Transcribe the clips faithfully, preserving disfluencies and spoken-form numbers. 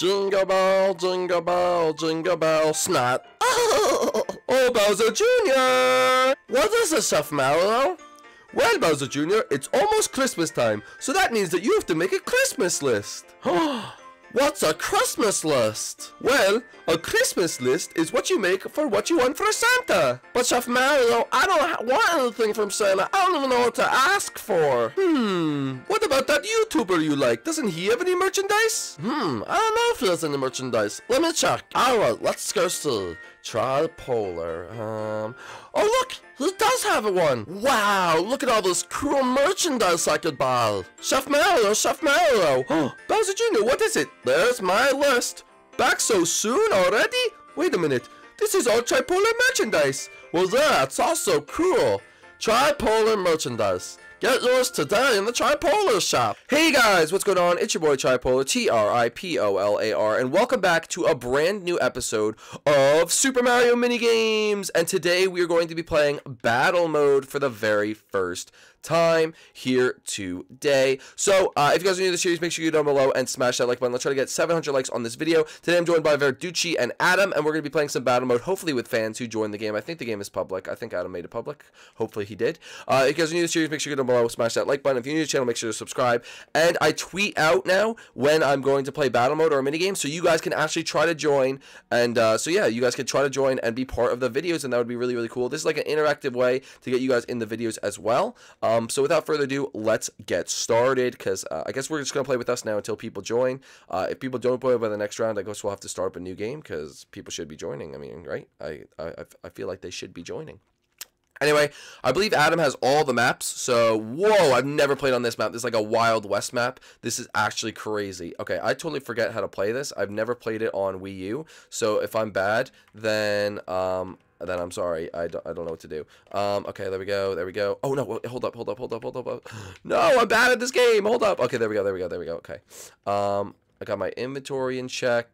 Jingle bell, jingle bell, jingle bell, snot. Oh, oh, Bowser Junior What is this, Chef Malo? Well, Bowser Junior, it's almost Christmas time, so that means that you have to make a Christmas list. What's a Christmas list? Well, a Christmas list is what you make for what you want for Santa. But Chef Mario, I don't want anything from Santa. I don't even know what to ask for. Hmm, what about that YouTuber you like? Doesn't he have any merchandise? Hmm, I don't know if he has any merchandise. Let me check. Alright, let's go see. Tripolar, um... Oh look, he does have one! Wow, look at all this cool merchandise I could buy! Chef Mario, Chef Mario! Oh, Bowser Junior, what is it? There's my list! Back so soon already? Wait a minute, this is all Tripolar merchandise! Well that's also cool! Tripolar merchandise. Get yours today in the Tripolar shop. Hey guys, what's going on? It's your boy Tripolar, T R I P O L A R, and welcome back to a brand new episode of Super Mario Minigames. And today we are going to be playing Battle Mode for the very first time here today. So uh, if you guys are new to the series, make sure you go down below and smash that like button. Let's try to get seven hundred likes on this video. Today I'm joined by Verducci and Adam, and we're going to be playing some battle mode, hopefully with fans who join the game. I think the game is public. I think Adam made it public. Hopefully he did. Uh, if you guys are new to the series, make sure you go down below, smash that like button. If you're new to the channel, make sure to subscribe. And I tweet out now when I'm going to play battle mode or a minigame, so you guys can actually try to join. And uh, so yeah, you guys can try to join and be part of the videos, and that would be really, really cool. This is like an interactive way to get you guys in the videos as well. Um, Um, so without further ado, let's get started, because uh, I guess we're just going to play with us now until people join. Uh, if people don't play by the next round, I guess we'll have to start up a new game, because people should be joining. I mean, right? I, I, I feel like they should be joining. Anyway, I believe Adam has all the maps, so, whoa, I've never played on this map. This is like a Wild West map. This is actually crazy. Okay, I totally forget how to play this. I've never played it on Wii U, so if I'm bad, then... Um, Then I'm sorry, I don't, I don't know what to do. Um, okay, there we go, there we go. Oh no, hold up, hold up, hold up, hold up. No, I'm bad at this game, hold up. Okay, there we go, there we go, there we go, okay. Um, I got my inventory in check.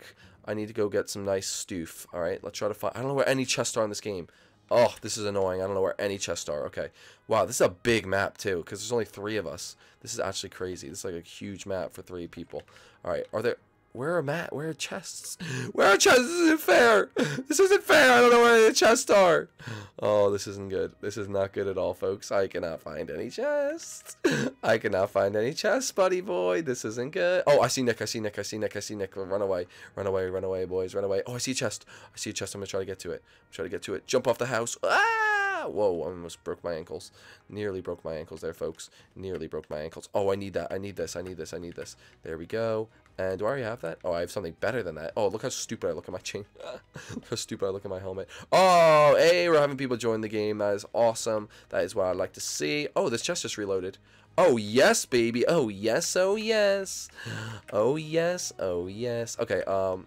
I need to go get some nice stoof. All right, let's try to find, I don't know where any chests are in this game. Oh, this is annoying, I don't know where any chests are, okay. Wow, this is a big map too, because there's only three of us. This is actually crazy, this is like a huge map for three people. All right, are there... Where are mat? Where are chests? Where are chests? This isn't fair. This isn't fair. I don't know where the chests are. Oh, this isn't good. This is not good at all, folks. I cannot find any chests. I cannot find any chests, buddy boy. This isn't good. Oh, I see Nick. I see Nick. I see Nick. I see Nick. Run away. Run away. Run away, boys. Run away. Oh, I see a chest. I see a chest. I'm going to try to get to it. I'm trying to get to it. Jump off the house. Ah! Whoa, I almost broke my ankles. Nearly broke my ankles there, folks. Nearly broke my ankles. Oh, I need that. I need this. I need this. I need this. There we go. And do I already have that? Oh, I have something better than that. Oh, look how stupid I look at my chain. Look how stupid I look at my helmet. Oh, hey, we're having people join the game. That is awesome. That is what I'd like to see. Oh, this chest just reloaded. Oh, yes, baby. Oh, yes. Oh, yes. Oh, yes. Oh, yes. Okay, um,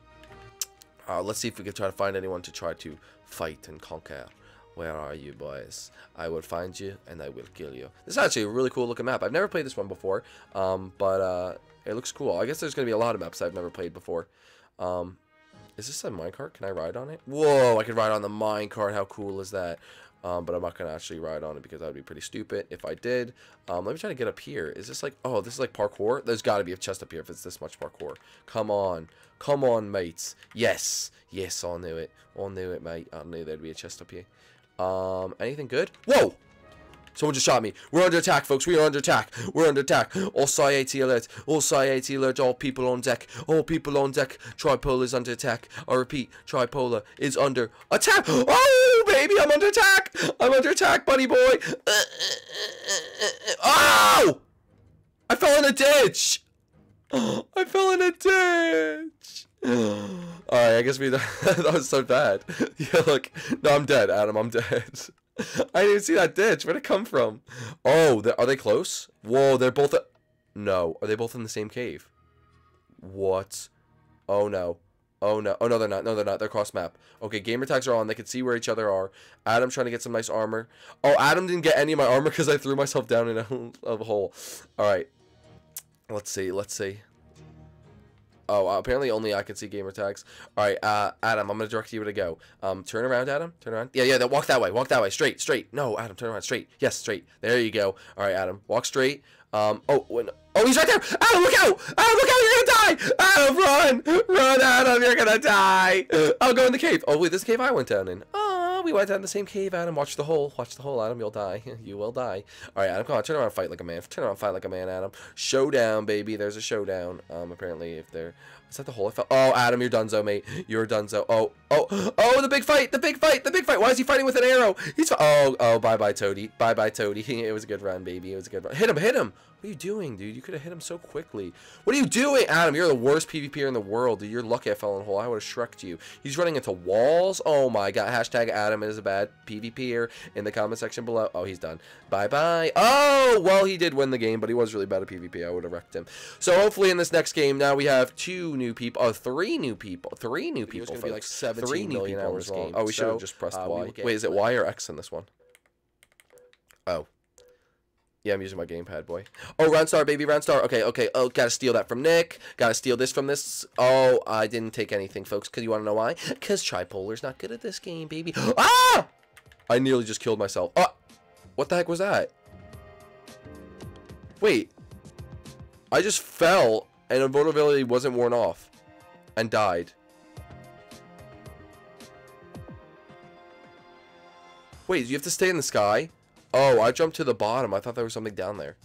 uh, let's see if we can try to find anyone to try to fight and conquer. Where are you, boys? I will find you, and I will kill you. This is actually a really cool looking map. I've never played this one before, um, but... Uh, it looks cool. I guess there's going to be a lot of maps I've never played before. Um, is this a minecart? Can I ride on it? Whoa, I can ride on the minecart. How cool is that? Um, but I'm not going to actually ride on it because that would be pretty stupid if I did. Um, let me try to get up here. Is this like... Oh, this is like parkour? There's got to be a chest up here if it's this much parkour. Come on. Come on, mates. Yes. Yes, I knew it. I knew it, mate. I knew there'd be a chest up here. Um, anything good? Whoa! Someone just shot me. We're under attack, folks. We are under attack. We're under attack. All Society alert. All Society alert. All people on deck. All people on deck. Tripolar is under attack. I repeat, Tripolar is under attack. Oh, baby, I'm under attack. I'm under attack, buddy boy. Oh! I fell in a ditch. I fell in a ditch. Alright, I guess we... That was so bad. Yeah, look. No, I'm dead, Adam. I'm dead. I didn't even see that ditch. Where'd it come from? Oh, are they close? Whoa, they're both... No. Are they both in the same cave? What? Oh, no. Oh, no. Oh, no, they're not. No, they're not. They're cross map. Okay, gamer tags are on. They can see where each other are. Adam trying to get some nice armor. Oh, Adam didn't get any of my armor because I threw myself down in a, a hole. All right. Let's see. Let's see. Oh, uh, apparently only I can see gamer tags. All right, uh, Adam, I'm gonna direct you where to go. Um, turn around, Adam. Turn around. Yeah, yeah. Then walk that way. Walk that way. Straight, straight. No, Adam, turn around. Straight. Yes, straight. There you go. All right, Adam, walk straight. Um. Oh, when, oh, he's right there. Adam, look out! Adam, look out! You're gonna die! Adam, run! Run, Adam! You're gonna die! I'll go in the cave. Oh wait, this cave I went down in. Oh. We went down the same cave, Adam. Watch the hole. Watch the hole, Adam. You'll die. You will die. All right, Adam. Come on. Turn around and fight like a man. Turn around and fight like a man, Adam. Showdown, baby. There's a showdown. Um, apparently, if they're... Is that the hole I fell? Oh, Adam, you're dunzo, mate. You're dunzo. Oh, oh, oh, the big fight. The big fight. The big fight. Why is he fighting with an arrow? He's... Oh, oh, bye-bye, Toadie. Bye-bye, Toadie. It was a good run, baby. It was a good run. Hit him. Hit him. What are you doing, dude? You could have hit him so quickly. What are you doing, Adam? You're the worst PvPer in the world, dude. You're lucky I fell in a hole. I would have shrugged you. He's running into walls. Oh, my God. Hashtag Adam is a bad PvPer in the comment section below. Oh, he's done. Bye-bye. Oh, well, he did win the game, but he was really bad at PvP. I would have wrecked him. So, hopefully, in this next game, now we have two new people. Oh, three new people. Three new people. It's going to be like seventeen million hours long. Oh, we should have just pressed Y. Wait, is it Y or X in this one? Oh. Yeah, I'm using my gamepad, boy. Oh, round star, baby, round star. Okay, okay. Oh, gotta steal that from Nick. Gotta steal this from this. Oh, I didn't take anything, folks, because you want to know why? Because Tripolar's not good at this game, baby. Ah! I nearly just killed myself. Oh! What the heck was that? Wait. I just fell, and invulnerability wasn't worn off. And died. Wait, you have to stay in the sky? Oh, I jumped to the bottom. I thought there was something down there.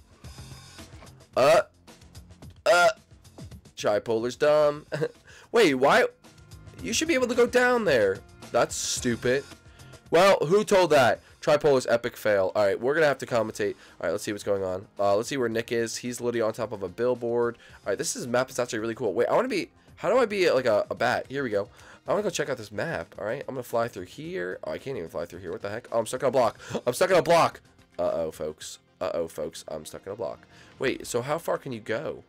Uh. Uh. Tripolar's dumb. Wait, why? You should be able to go down there. That's stupid. Well, who told that? Tripolar's epic fail. All right, we're going to have to commentate. All right, let's see what's going on. Uh, let's see where Nick is. He's literally on top of a billboard. All right, this is map is actually really cool. Wait, I want to be... How do I be like a, a bat? Here we go. I want to go check out this map, all right? I'm going to fly through here. Oh, I can't even fly through here. What the heck? Oh, I'm stuck on a block. I'm stuck on a block. Uh-oh, folks. Uh-oh, folks. I'm stuck on a block. Wait, so how far can you go?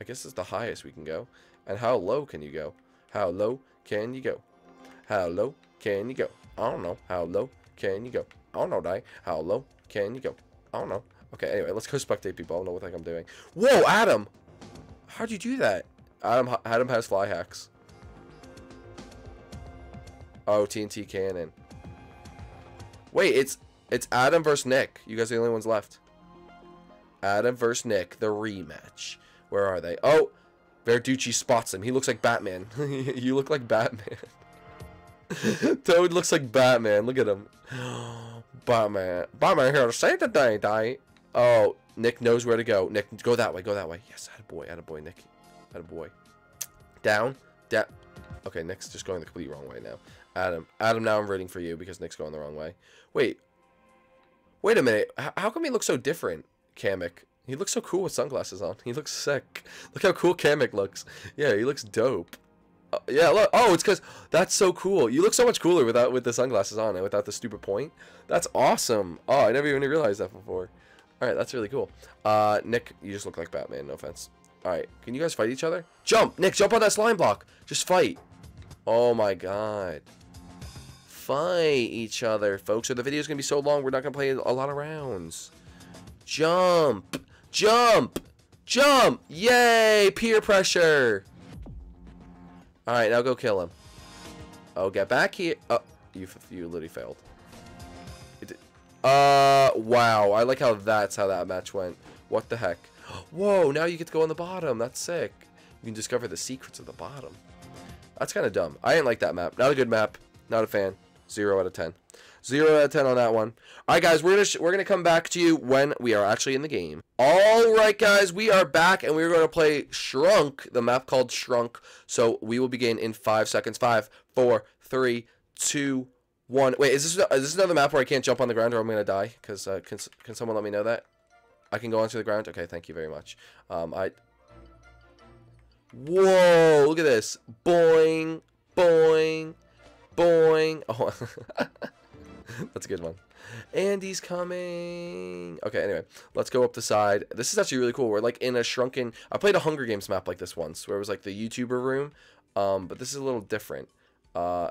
I guess it's the highest we can go. And how low can you go? How low can you go? How low can you go? I don't know. How low can you go? I don't know, die. How low can you go? I don't know. Okay, anyway, let's go spectate people. I don't know what the heck I'm doing. Whoa, Adam! How'd you do that? Adam, Adam has fly hacks. Oh, T N T cannon. Wait, it's it's Adam versus Nick. You guys are the only ones left. Adam versus Nick, the rematch. Where are they? Oh, Verducci spots him. He looks like Batman. You look like Batman. Toad looks like Batman. Look at him. Batman. Batman here to save the day, die. Oh, Nick knows where to go. Nick, go that way. Go that way. Yes, attaboy, attaboy, Nick. Attaboy. Down. Down. Okay, Nick's just going the complete wrong way now. Adam, Adam, now I'm rooting for you because Nick's going the wrong way. Wait. Wait a minute. H how come he looks so different, Kamek? He looks so cool with sunglasses on. He looks sick. Look how cool Kamek looks. Yeah, he looks dope. Uh, yeah, look. Oh, it's because that's so cool. You look so much cooler without with the sunglasses on and without the stupid point. That's awesome. Oh, I never even realized that before. All right, that's really cool. Uh, Nick, you just look like Batman. No offense. All right, can you guys fight each other? Jump, Nick, jump on that slime block. Just fight. Oh, my God. Fight each other, folks, or the video's going to be so long, we're not going to play a lot of rounds. Jump. Jump. Jump. Yay, peer pressure. All right, now go kill him. Oh, get back here. Oh, you, you literally failed. It did. Uh, wow, I like how that's how that match went. What the heck? Whoa, now you get to go on the bottom. That's sick. You can discover the secrets of the bottom. That's kind of dumb. I didn't like that map. Not a good map. Not a fan. zero out of ten. zero out of ten on that one. All right, guys, we're gonna sh we're gonna come back to you when we are actually in the game. All right, guys, we are back and we're gonna play Shrunk, the map called Shrunk. So we will begin in five seconds. Five, four, three, two, one. Wait, is this is this another map where I can't jump on the ground or I'm gonna die? Because uh, can can someone let me know that? I can go onto the ground. Okay, thank you very much. Um, I. Whoa! Look at this. Boing, boing, boing. Oh, that's a good one. Andy's coming. Okay, anyway, let's go up the side. This is actually really cool. We're like in a shrunken. I played a Hunger Games map like this once, where it was like the YouTuber room. Um, but this is a little different. Uh,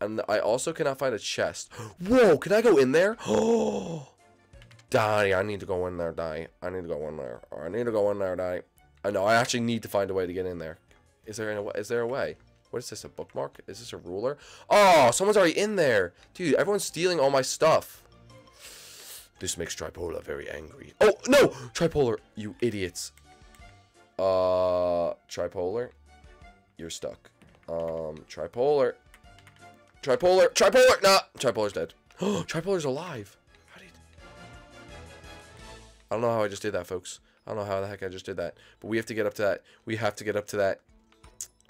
and I also cannot find a chest. Whoa! Can I go in there? Oh. Die, I need to go in there, die. I need to go in there. Or I need to go in there, die. I know, I actually need to find a way to get in there. Is there a, is there a way? What is this, a bookmark? Is this a ruler? Oh, someone's already in there. Dude, everyone's stealing all my stuff. This makes Tripolar very angry. Oh, no! Tripolar, you idiots. Uh, Tripolar, you're stuck. Um, Tripolar. Tripolar, Tripolar, nah! Tripolar's dead. Oh, Tripolar's alive. How did... I don't know how I just did that, folks. I don't know how the heck I just did that. But we have to get up to that. We have to get up to that.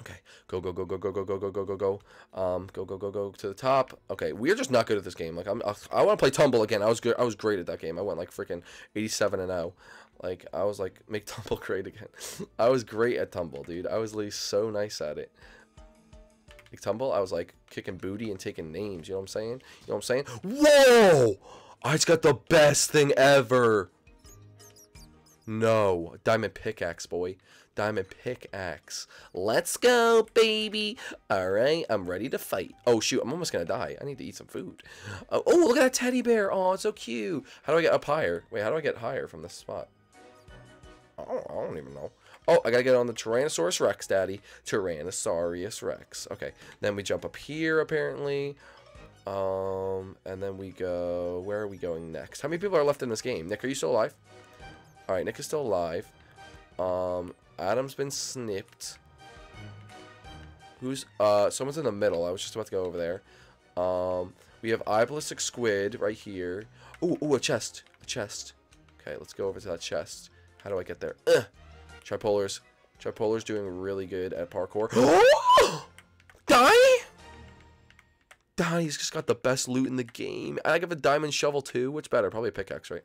Okay, go, go, go, go, go, go, go, go, go, go, go. Um, go, go, go, go to the top. Okay, we're just not good at this game. Like, I'm, I, I want to play Tumble again. I was good. I was great at that game. I went like freaking eighty-seven and oh. Like, I was like, make Tumble great again. I was great at Tumble, dude. I was really so nice at it. Like Tumble, I was like kicking booty and taking names. You know what I'm saying? You know what I'm saying? Whoa! I just got the best thing ever. No, diamond pickaxe, boy. Diamond pickaxe. Let's go, baby. All right, I'm ready to fight. Oh, shoot, I'm almost going to die. I need to eat some food. Oh, oh, look at that teddy bear. Oh, it's so cute. How do I get up higher? Wait, how do I get higher from this spot? Oh, I don't even know. Oh, I got to get on the Tyrannosaurus Rex, daddy. Tyrannosaurus Rex. Okay, then we jump up here, apparently. Um, and then we go... Where are we going next? How many people are left in this game? Nick, are you still alive? All right, Nick is still alive. Um... Adam's been snipped. Who's, uh, someone's in the middle. I was just about to go over there. Um, we have iBallistic Squid right here. Ooh, ooh, a chest. A chest. Okay, let's go over to that chest. How do I get there? Ugh. Tripolar's. Tripolar's doing really good at parkour. Die? Die, he's just got the best loot in the game. I give a diamond shovel too. Which better? Probably a pickaxe, right?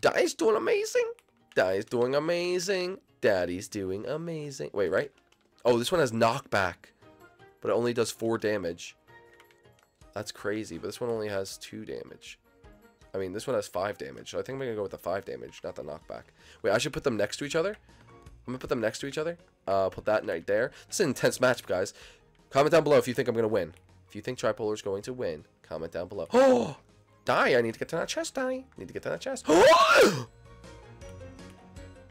Die's doing amazing. Daddy's doing amazing. Daddy's doing amazing. Wait, right? Oh, this one has knockback, but it only does four damage. That's crazy, but this one only has two damage. I mean, this one has five damage, so I think we're gonna go with the five damage, not the knockback. Wait, I should put them next to each other. I'm gonna put them next to each other. Uh, put that right there. This is an intense matchup, guys. Comment down below if you think I'm gonna win. If you think Tripolar's going to win, comment down below. Oh, Die! I need to get to that chest, Die. I need to get to that chest.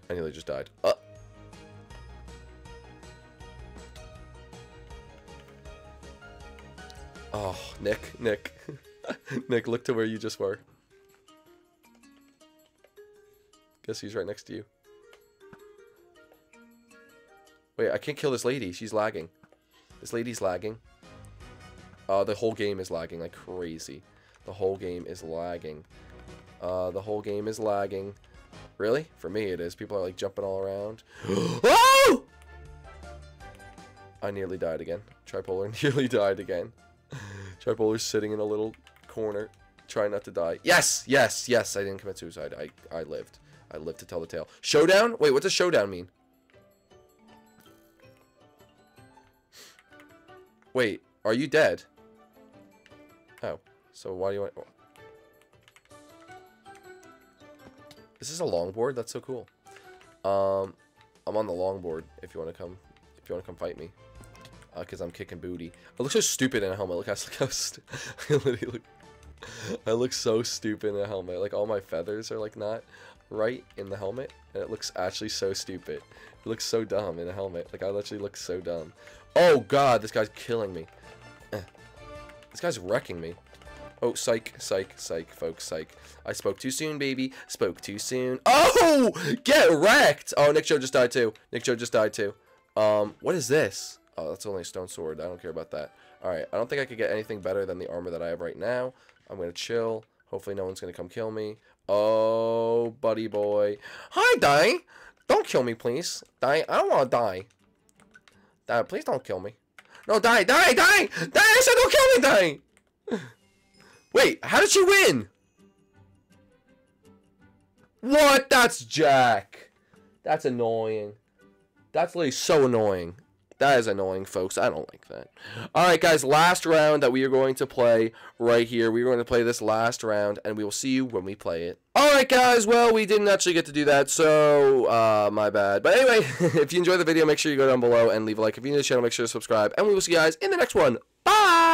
I nearly just died. Uh. Oh, Nick, Nick. Nick, look to where you just were. Guess he's right next to you. Wait, I can't kill this lady. She's lagging. This lady's lagging. Uh, the whole game is lagging like crazy. The whole game is lagging. Uh, the whole game is lagging. Really? For me, it is. People are, like, jumping all around. Oh! I nearly died again. Tripolar nearly died again. Tripolar's sitting in a little corner, trying not to die. Yes! Yes! Yes! I didn't commit suicide. I, I lived. I lived to tell the tale. Showdown? Wait, what does showdown mean? Wait, are you dead? Oh. So why do you want... This is a longboard. That's so cool. Um, I'm on the longboard. If you want to come, if you want to come fight me, uh, cause I'm kicking booty. I look so stupid in a helmet. Look how, look how stu I, look, I look so stupid in a helmet. Like all my feathers are like not right in the helmet, and it looks actually so stupid. It looks so dumb in a helmet. Like I literally look so dumb. Oh God, this guy's killing me. Eh. This guy's wrecking me. Oh, psych, psych, psych, folks, psych. I spoke too soon, baby. Spoke too soon. Oh! Get wrecked! Oh, Nick Joe just died, too. Nick Joe just died, too. Um, what is this? Oh, that's only a stone sword. I don't care about that. Alright, I don't think I could get anything better than the armor that I have right now. I'm gonna chill. Hopefully no one's gonna come kill me. Oh, buddy boy. Hi, Die! Don't kill me, please. Die, I don't wanna die. Die, please don't kill me. No, Die, Die, Die! Die, I said don't kill me, Die! Wait, how did she win? What? That's Jack. That's annoying. That's literally so annoying. That is annoying, folks. I don't like that. All right, guys. Last round that we are going to play right here. We are going to play this last round, and we will see you when we play it. All right, guys. Well, we didn't actually get to do that, so uh, my bad. But anyway, if you enjoyed the video, make sure you go down below and leave a like. If you're new to the channel, make sure to subscribe. And we will see you guys in the next one. Bye!